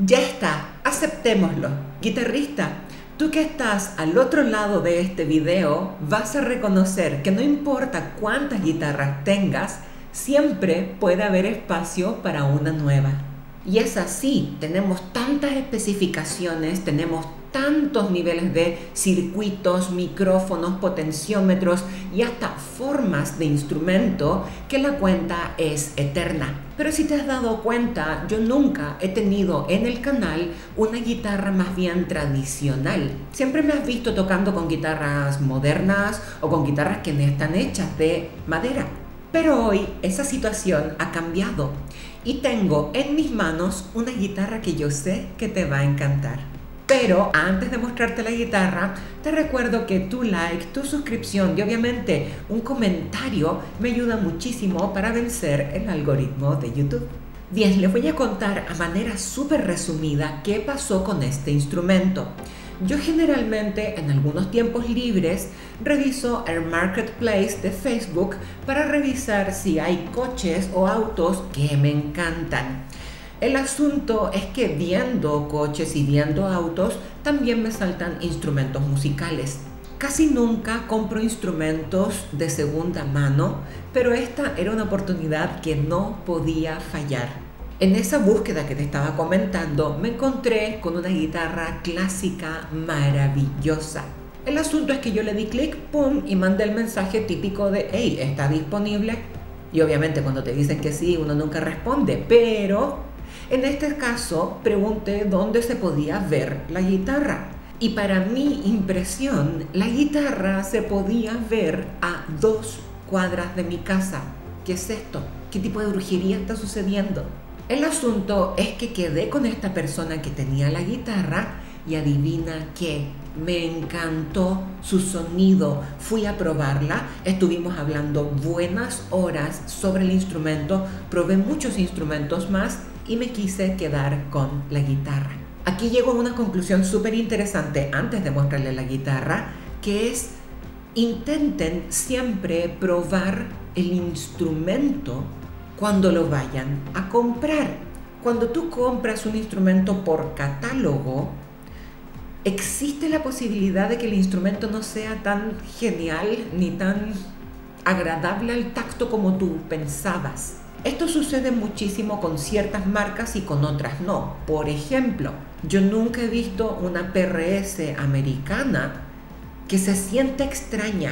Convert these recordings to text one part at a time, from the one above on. Ya está, aceptémoslo. Guitarrista, tú que estás al otro lado de este video, vas a reconocer que no importa cuántas guitarras tengas, siempre puede haber espacio para una nueva. Y es así, tenemos tantas especificaciones, tenemos tantos niveles de circuitos, micrófonos, potenciómetros y hasta formas de instrumento que la cuenta es eterna. Pero si te has dado cuenta, yo nunca he tenido en el canal una guitarra más bien tradicional. Siempre me has visto tocando con guitarras modernas o con guitarras que están hechas de madera. Pero hoy esa situación ha cambiado y tengo en mis manos una guitarra que yo sé que te va a encantar. Pero antes de mostrarte la guitarra, te recuerdo que tu like, tu suscripción y obviamente un comentario me ayuda muchísimo para vencer el algoritmo de YouTube. Bien, les voy a contar a manera súper resumida qué pasó con este instrumento. Yo generalmente en algunos tiempos libres reviso el marketplace de Facebook para revisar si hay coches o autos que me encantan. El asunto es que viendo coches y viendo autos también me saltan instrumentos musicales. Casi nunca compro instrumentos de segunda mano, pero esta era una oportunidad que no podía fallar. En esa búsqueda que te estaba comentando, me encontré con una guitarra clásica maravillosa. El asunto es que yo le di clic, pum, y mandé el mensaje típico de, hey, ¿está disponible? Y obviamente cuando te dicen que sí, uno nunca responde, pero en este caso pregunté dónde se podía ver la guitarra. Y para mi impresión, la guitarra se podía ver a 2 cuadras de mi casa. ¿Qué es esto? ¿Qué tipo de brujería está sucediendo? El asunto es que quedé con esta persona que tenía la guitarra y adivina qué, me encantó su sonido. Fui a probarla, estuvimos hablando buenas horas sobre el instrumento, probé muchos instrumentos más y me quise quedar con la guitarra. Aquí llego a una conclusión súper interesante antes de mostrarle la guitarra, que es intenten siempre probar el instrumento cuando lo vayan a comprar. Cuando tú compras un instrumento por catálogo, existe la posibilidad de que el instrumento no sea tan genial ni tan agradable al tacto como tú pensabas. Esto sucede muchísimo con ciertas marcas y con otras no. Por ejemplo, yo nunca he visto una PRS americana que se siente extraña,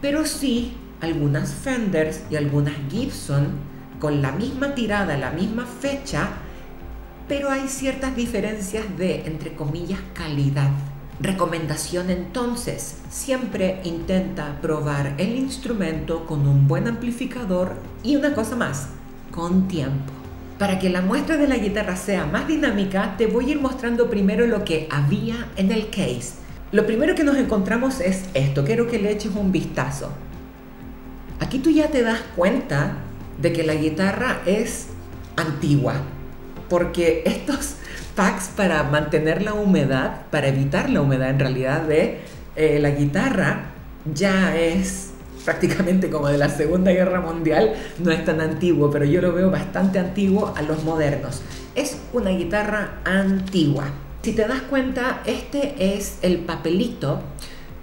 pero sí algunas Fenders y algunas Gibson con la misma tirada, la misma fecha, pero hay ciertas diferencias de, entre comillas, calidad. Recomendación entonces, siempre intenta probar el instrumento con un buen amplificador y una cosa más, con tiempo. Para que la muestra de la guitarra sea más dinámica, te voy a ir mostrando primero lo que había en el case. Lo primero que nos encontramos es esto, quiero que le eches un vistazo. Aquí tú ya te das cuenta de que la guitarra es antigua, porque estos packs para mantener la humedad, para evitar la humedad en realidad de la guitarra, ya es prácticamente como de la Segunda Guerra Mundial, no es tan antiguo, pero yo lo veo bastante antiguo a los modernos. Es una guitarra antigua. Si te das cuenta, este es el papelito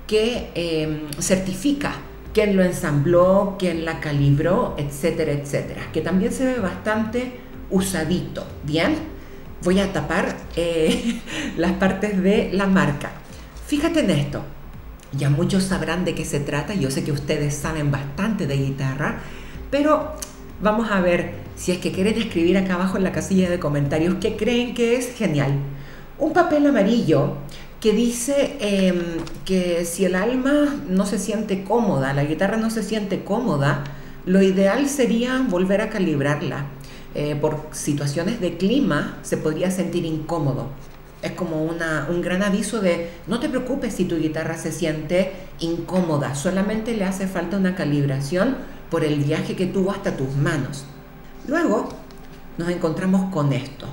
que certifica quién lo ensambló, quién la calibró, etcétera, etcétera. Que también se ve bastante usadito, ¿bien? Voy a tapar las partes de la marca. Fíjate en esto. Ya muchos sabrán de qué se trata. Yo sé que ustedes saben bastante de guitarra, pero vamos a ver si es que quieren escribir acá abajo en la casilla de comentarios qué creen que es genial. Un papel amarillo que dice que si el alma no se siente cómoda, la guitarra no se siente cómoda, lo ideal sería volver a calibrarla. Por situaciones de clima se podría sentir incómodo. Es como un gran aviso de no te preocupes si tu guitarra se siente incómoda, solamente le hace falta una calibración por el viaje que tuvo hasta tus manos. Luego nos encontramos con esto,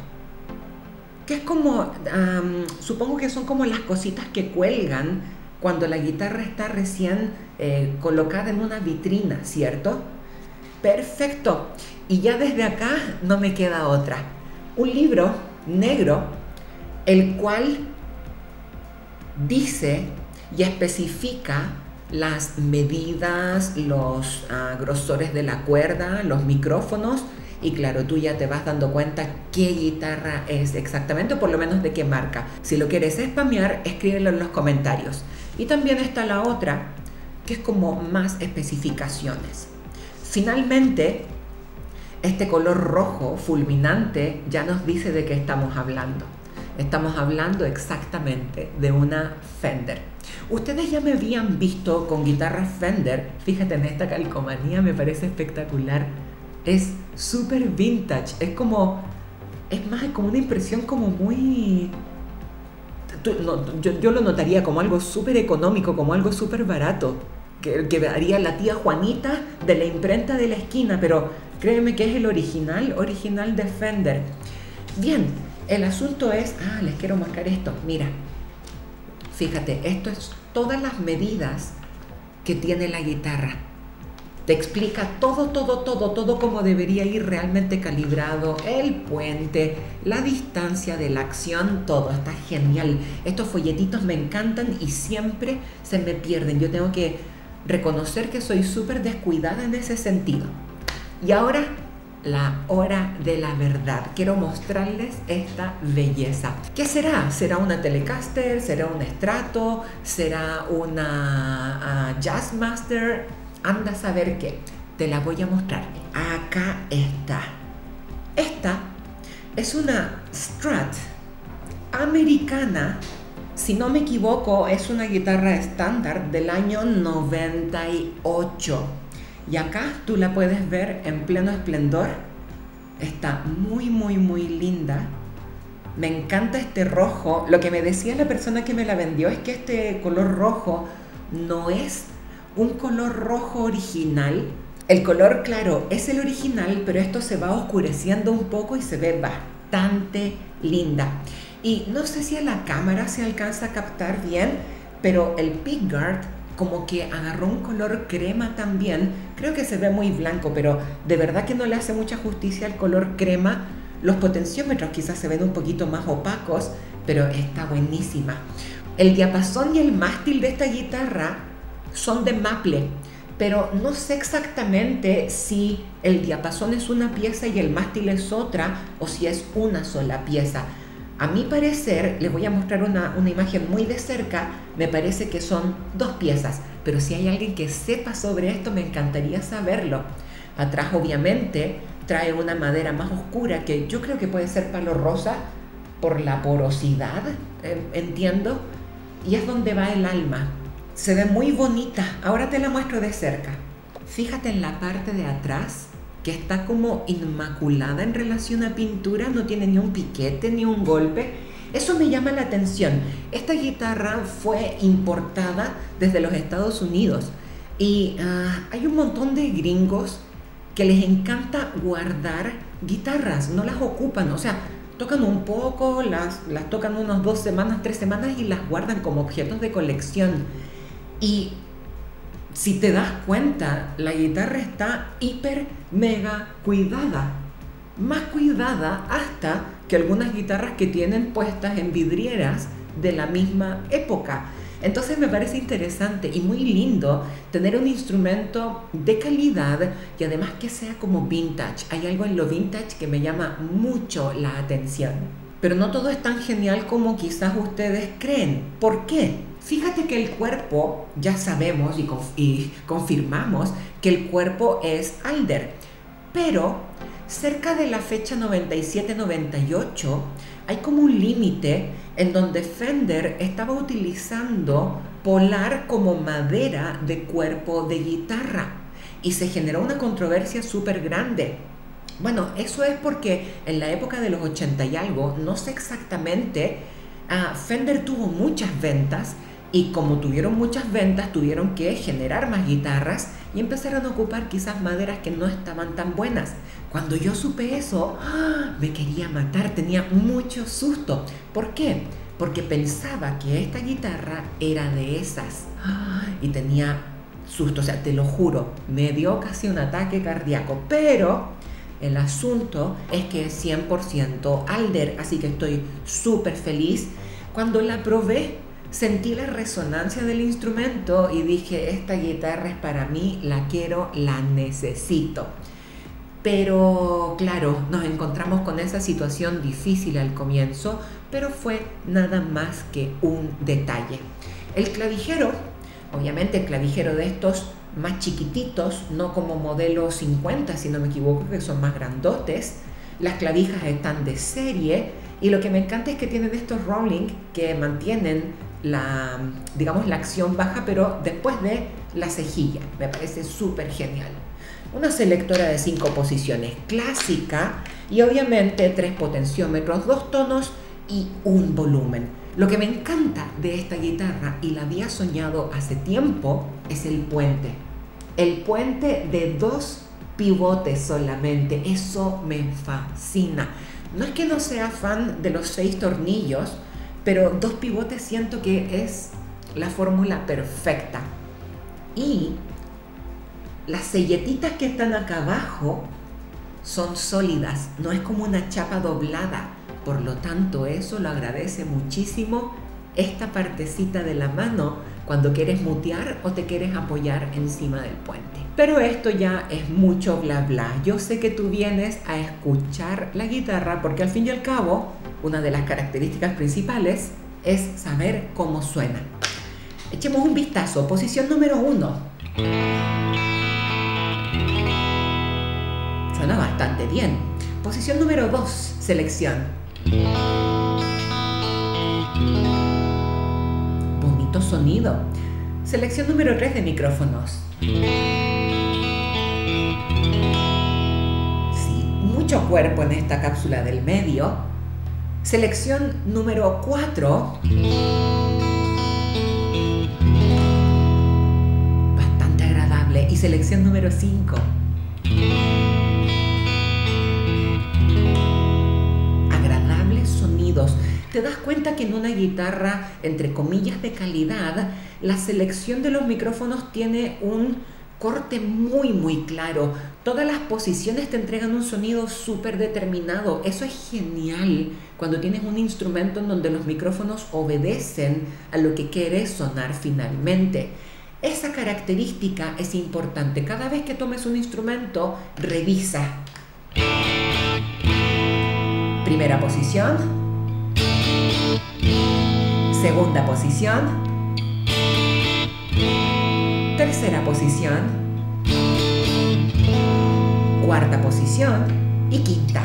que es como, supongo que son como las cositas que cuelgan cuando la guitarra está recién colocada en una vitrina, ¿cierto? Perfecto. Y ya desde acá no me queda otra. Un libro negro, el cual dice y especifica las medidas, los grosores de la cuerda, los micrófonos, y claro, tú ya te vas dando cuenta qué guitarra es exactamente, o por lo menos de qué marca. Si lo quieres spamear, escríbelo en los comentarios. Y también está la otra, que es como más especificaciones. Finalmente, este color rojo fulminante ya nos dice de qué estamos hablando. Estamos hablando exactamente de una Fender. Ustedes ya me habían visto con guitarras Fender. Fíjate en esta calcomanía, me parece espectacular. Es súper vintage, es como una impresión como muy... yo lo notaría como algo súper económico, como algo súper barato, que haría la tía Juanita de la imprenta de la esquina, pero créeme que es el original de Fender. Bien, el asunto es... Ah, les quiero marcar esto, mira. Fíjate, esto es todas las medidas que tiene la guitarra. Te explica todo cómo debería ir realmente calibrado, el puente, la distancia de la acción, todo. Está genial. Estos folletitos me encantan y siempre se me pierden. Yo tengo que reconocer que soy súper descuidada en ese sentido. Y ahora, la hora de la verdad. Quiero mostrarles esta belleza. ¿Qué será? ¿Será una Telecaster? ¿Será un Strato? ¿Será una Jazzmaster? Anda a saber qué, te la voy a mostrar. Acá está. Esta es una Strat americana, si no me equivoco, es una guitarra estándar del año 98. Y acá tú la puedes ver en pleno esplendor. Está muy linda. Me encanta este rojo. Lo que me decía la persona que me la vendió es que este color rojo no es un color rojo original. El color, claro, es el original, pero esto se va oscureciendo un poco y se ve bastante linda. Y no sé si a la cámara se alcanza a captar bien, pero el pickguard como que agarró un color crema también. Creo que se ve muy blanco, pero de verdad que no le hace mucha justicia al color crema. Los potenciómetros quizás se ven un poquito más opacos, pero está buenísima. El diapasón y el mástil de esta guitarra son de maple, pero no sé exactamente si el diapasón es una pieza y el mástil es otra, o si es una sola pieza. A mi parecer, les voy a mostrar una imagen muy de cerca, me parece que son dos piezas, pero si hay alguien que sepa sobre esto, me encantaría saberlo. Atrás, obviamente, trae una madera más oscura, que yo creo que puede ser palo rosa, por la porosidad, entiendo, y es donde va el alma. Se ve muy bonita. Ahora te la muestro de cerca. Fíjate en la parte de atrás, que está como inmaculada en relación a pintura. No tiene ni un piquete ni un golpe. Eso me llama la atención. Esta guitarra fue importada desde los Estados Unidos. Y hay un montón de gringos que les encanta guardar guitarras. No las ocupan. O sea, tocan un poco, las tocan unas 2 semanas, 3 semanas y las guardan como objetos de colección. Y si te das cuenta, la guitarra está hiper mega cuidada. Más cuidada hasta que algunas guitarras que tienen puestas en vidrieras de la misma época. Entonces me parece interesante y muy lindo tener un instrumento de calidad y además que sea como vintage. Hay algo en lo vintage que me llama mucho la atención. Pero no todo es tan genial como quizás ustedes creen. ¿Por qué? Fíjate que el cuerpo, ya sabemos y confirmamos que el cuerpo es alder, pero cerca de la fecha 97-98 hay como un límite en donde Fender estaba utilizando polar como madera de cuerpo de guitarra y se generó una controversia súper grande. Bueno, eso es porque en la época de los 80 y algo, no sé exactamente, Fender tuvo muchas ventas. Y como tuvieron muchas ventas, tuvieron que generar más guitarras y empezaron a ocupar quizás maderas que no estaban tan buenas. Cuando yo supe eso, me quería matar, tenía mucho susto. ¿Por qué? Porque pensaba que esta guitarra era de esas. Y tenía susto, o sea, te lo juro, me dio casi un ataque cardíaco. Pero El asunto es que es 100% Alder, así que estoy súper feliz. Cuando la probé, sentí la resonancia del instrumento y dije, esta guitarra es para mí, la quiero, la necesito. Pero claro, nos encontramos con esa situación difícil al comienzo, pero fue nada más que un detalle. El clavijero, obviamente el clavijero de estos más chiquititos, no como modelo 50, si no me equivoco, que son más grandotes. Las clavijas están de serie y lo que me encanta es que tienen estos rolling que mantienen la, digamos, la acción baja, pero después de la cejilla. Me parece súper genial. Una selectora de 5 posiciones clásica y obviamente 3 potenciómetros, 2 tonos y un volumen. Lo que me encanta de esta guitarra, y la había soñado hace tiempo, es el puente. El puente de 2 pivotes solamente, eso me fascina. No es que no sea fan de los 6 tornillos, pero 2 pivotes siento que es la fórmula perfecta. Y las selletitas que están acá abajo son sólidas, no es como una chapa doblada. Por lo tanto, eso lo agradece muchísimo esta partecita de la mano cuando quieres mutear o te quieres apoyar encima del puente. Pero esto ya es mucho bla bla. Yo sé que tú vienes a escuchar la guitarra porque al fin y al cabo, una de las características principales es saber cómo suena. Echemos un vistazo. Posición número 1. Suena bastante bien. Posición número 2, selección. Bonito sonido. Selección número 3 de micrófonos. Sí, mucho cuerpo en esta cápsula del medio. Selección número 4. Bastante agradable. Y selección número 5. Te das cuenta que en una guitarra, entre comillas, de calidad, la selección de los micrófonos tiene un corte muy, muy claro. Todas las posiciones te entregan un sonido súper determinado. Eso es genial cuando tienes un instrumento en donde los micrófonos obedecen a lo que quieres sonar finalmente. Esa característica es importante. Cada vez que tomes un instrumento, revisa. Primera posición. Segunda posición. Tercera posición. Cuarta posición. Y quinta.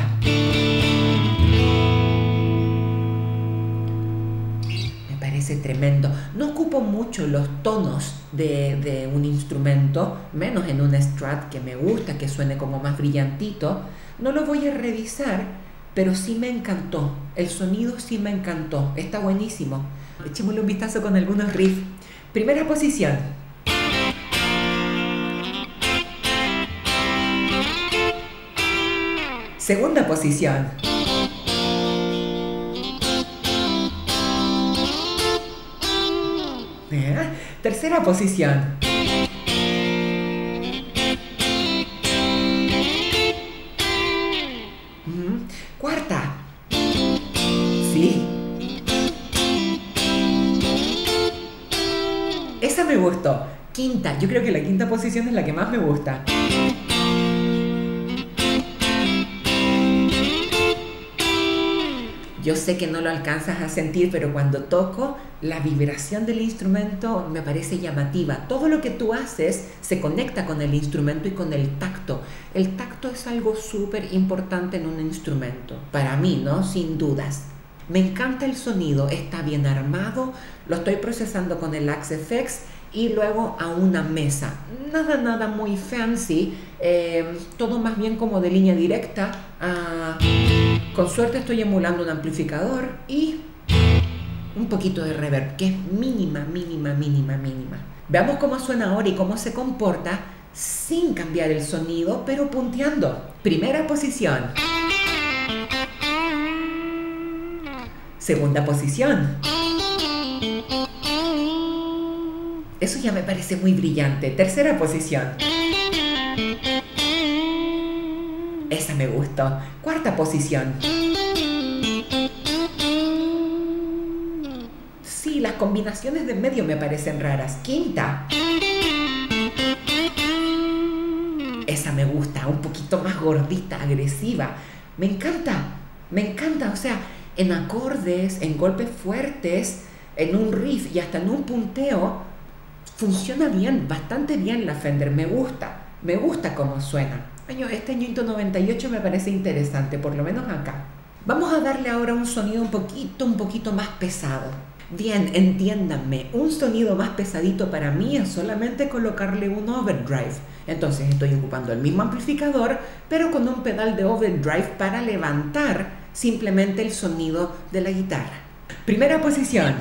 Me parece tremendo. No ocupo mucho los tonos de un instrumento, menos en un Strat que me gusta, que suene como más brillantito. No lo voy a revisar, pero sí me encantó, el sonido sí me encantó, está buenísimo. Echémosle un vistazo con algunos riffs. Primera posición. Segunda posición. Tercera posición. Esa me gustó. Quinta, yo creo que la quinta posición es la que más me gusta. Yo sé que no lo alcanzas a sentir, pero cuando toco, la vibración del instrumento me parece llamativa. Todo lo que tú haces se conecta con el instrumento y con el tacto. El tacto es algo súper importante en un instrumento. Para mí, ¿no? Sin dudas. Me encanta el sonido, está bien armado, lo estoy procesando con el Axe FX y luego a una mesa. Nada muy fancy, todo más bien como de línea directa. Con suerte estoy emulando un amplificador y un poquito de reverb, que es mínima. Veamos cómo suena ahora y cómo se comporta sin cambiar el sonido, pero punteando. Primera posición. Segunda posición. Eso ya me parece muy brillante. Tercera posición. Esa me gustó. Cuarta posición. Sí, las combinaciones de en medio me parecen raras. Quinta. Esa me gusta, un poquito más gordita, agresiva. Me encanta, me encanta. O sea, en acordes, en golpes fuertes, en un riff y hasta en un punteo, funciona bien, bastante bien la Fender. Me gusta cómo suena. Este añito 98 me parece interesante, por lo menos acá. Vamos a darle ahora un sonido un poquito más pesado. Bien, entiéndanme, un sonido más pesadito para mí es solamente colocarle un overdrive. Entonces estoy ocupando el mismo amplificador, pero con un pedal de overdrive para levantar simplemente el sonido de la guitarra. Primera posición.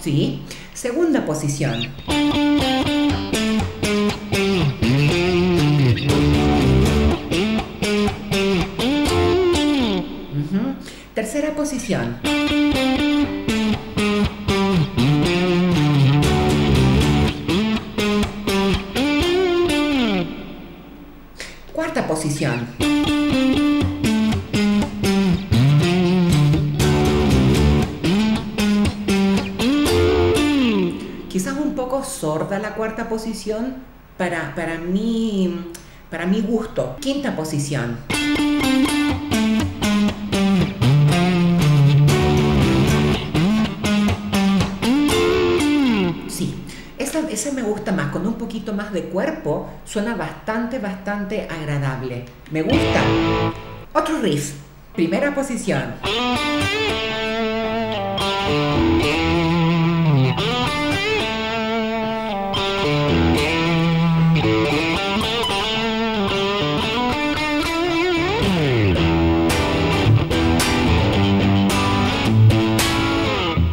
Sí. Segunda posición. Tercera posición. Cuarta posición. Quizás un poco sorda la cuarta posición para mi gusto. Quinta posición. Esa me gusta más, con un poquito más de cuerpo, suena bastante agradable. Me gusta. Otro riff. Primera posición.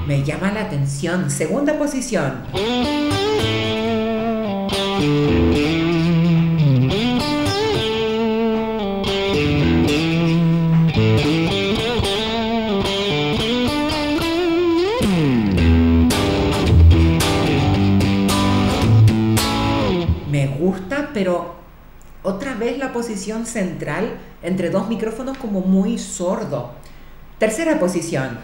Me llama la atención. Segunda posición. Me gusta, pero otra vez la posición central entre dos micrófonos como muy sordo. Tercera posición.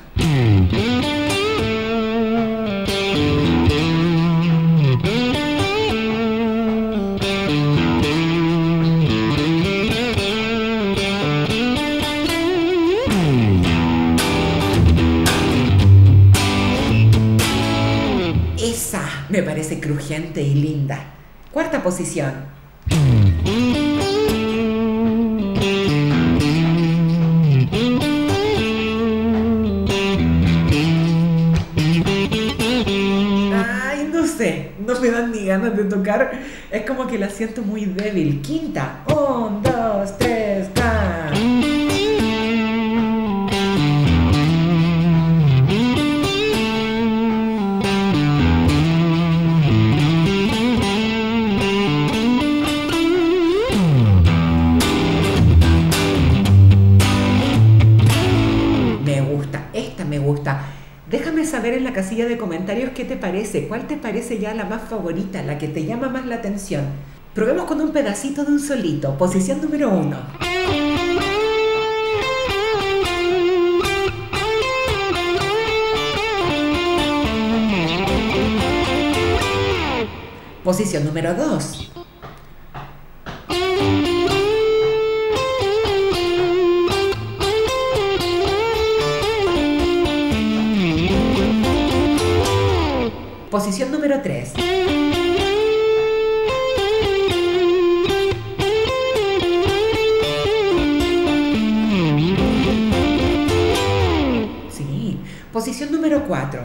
Me parece crujiente y linda. Cuarta posición. Ay, no sé, no me dan ni ganas de tocar. Es como que la siento muy débil. Quinta. 1, 2, 3, ¡ca! Déjame saber en la casilla de comentarios qué te parece, cuál te parece ya la más favorita, la que te llama más la atención. Probemos con un pedacito de un solito, posición número 1. Posición número 2. Posición número 3. Sí. Posición número 4.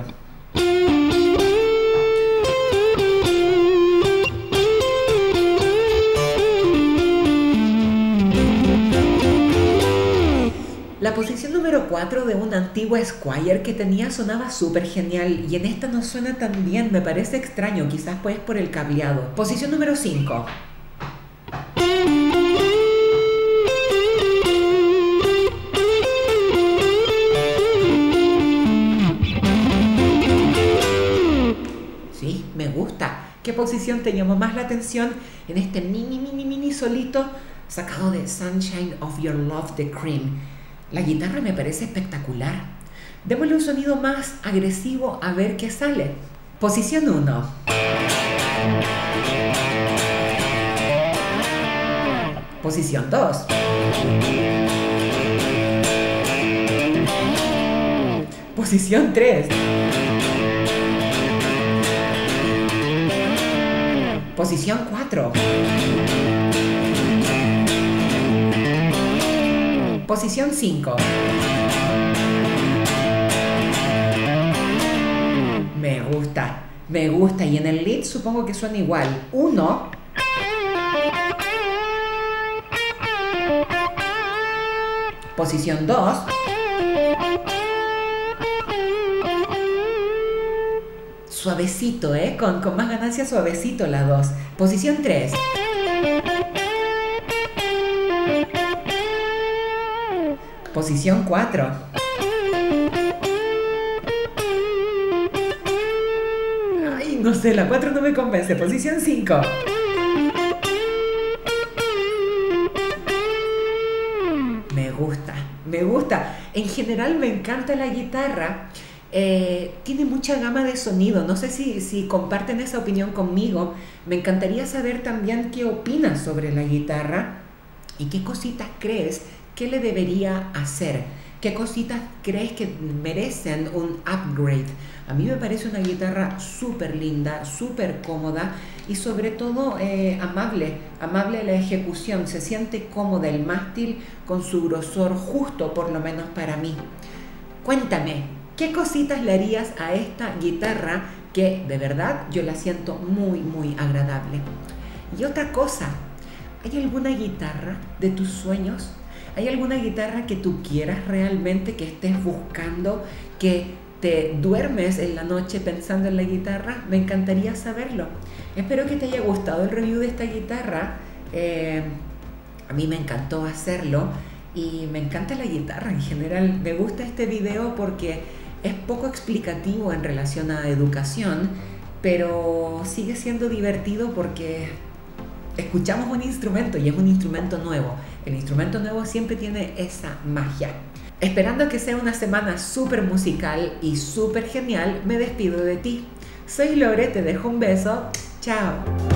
La posición número 4 de una antigua Squier que tenía sonaba súper genial y en esta no suena tan bien, me parece extraño, quizás pues por el cableado. Posición número 5. qué posición te llamó más la atención en este mini solito sacado de Sunshine of Your Love de Cream. La guitarra me parece espectacular. Démosle un sonido más agresivo a ver qué sale. Posición 1. Posición 2. Posición 3. Posición 4. Posición 5. Me gusta, me gusta. Y en el lead supongo que suena igual. 1. Posición 2. Suavecito, ¿eh? Con más ganancia, suavecito la 2. Posición 3. Posición 4. Ay, no sé, la 4 no me convence. Posición 5. Me gusta, me gusta. En general me encanta la guitarra. Tiene mucha gama de sonido. No sé si comparten esa opinión conmigo. Me encantaría saber también qué opinas sobre la guitarra y qué cositas crees que le debería hacer, qué cositas crees que merecen un upgrade. A mí me parece una guitarra súper linda, súper cómoda y sobre todo amable la ejecución. Se siente cómoda el mástil con su grosor justo, por lo menos para mí. Cuéntame, ¿qué cositas le harías a esta guitarra que de verdad yo la siento muy agradable? Y otra cosa, ¿hay alguna guitarra de tus sueños? ¿Hay alguna guitarra que tú quieras realmente, que estés buscando, que te duermes en la noche pensando en la guitarra? Me encantaría saberlo. Espero que te haya gustado el review de esta guitarra. A mí me encantó hacerlo y me encanta la guitarra en general. Me gusta este video porque es poco explicativo en relación a educación, pero sigue siendo divertido porque escuchamos un instrumento y es un instrumento nuevo. El instrumento nuevo siempre tiene esa magia. Esperando que sea una semana súper musical y súper genial, me despido de ti. Soy Lore, te dejo un beso. Chao.